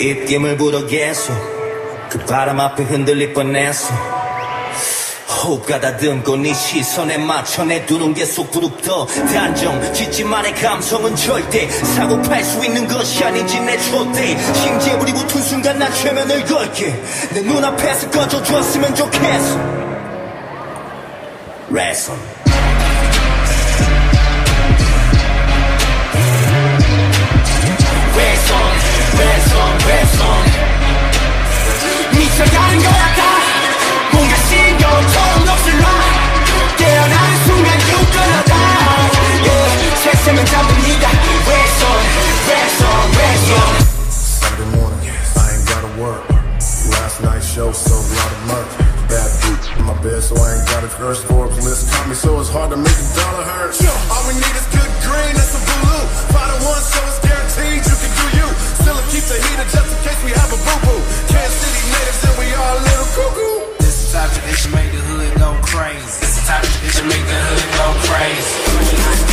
입김을 불어 계속 그 바람 앞에 흔들릴 뻔했어. 호흡 가다듬고 네 시선에 맞춰 내 두 눈 계속 부릅떠. 단정 짓지만의 감성은 절대 사고팔 수 있는 것이 아닌지 내 초대. 심지어불이 붙은 순간 난 최면을 걸게. 내 눈앞에서 꺼져줬으면 좋겠어. 레슨 미쳐가는 것 같아. 뭔가 신경처럼 넋을 놔. 깨어나는 순간 굳건하다. Yeah, 책상은 잡은 네가 왼손 왼손 왼손. Sunday morning, I ain't gotta work. Last night show so a lot of murk. Bad bitch in my bed so I ain't gotta curse. Forbes list caught me so it's hard to make a dollar hurt. All we need is good green and some blue. 5-1 so it's guaranteed you can do you. Still keep the heater just in case we have a boo-boo. Kansas City natives and we all a little cuckoo. This the type of shit make the hood go crazy. This the type of shit make the hood go crazy. This the type of shit